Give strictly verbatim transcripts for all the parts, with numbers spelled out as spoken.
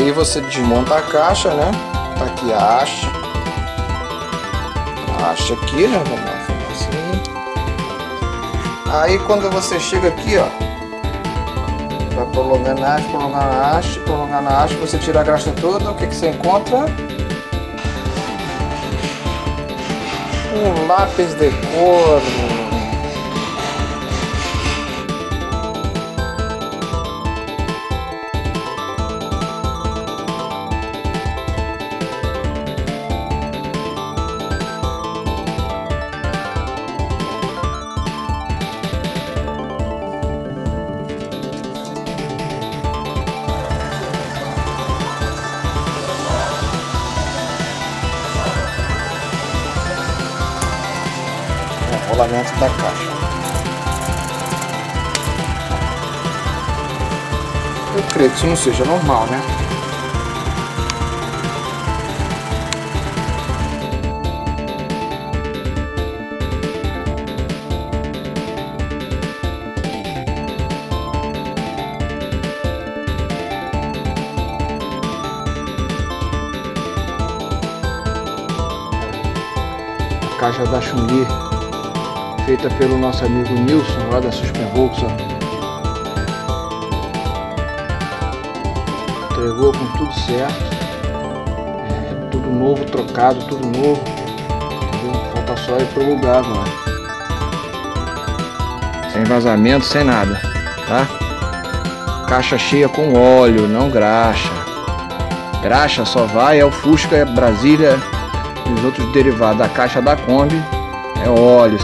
Aí você desmonta a caixa, né? Tá aqui a haste. A haste aqui, né? Vamos assim. Aí quando você chega aqui, ó, vai prolongando a haste, prolongando a haste, prolongando a haste, você tira a graxa toda, o que que você encontra? Um lápis de cor. Rolamento da caixa. Eu creio que isso não seja normal, né? A caixa da Chun-li, feita pelo nosso amigo Nilson, lá da Super. Entregou com tudo certo, é, tudo novo, trocado, tudo novo, entendeu? Falta só ir pro lugar agora. Sem vazamento, sem nada, tá? Caixa cheia com óleo, não graxa. Graxa só vai, é o Fusca, é Brasília e os outros derivados. A caixa da Kombi é óleo.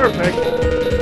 Perfect.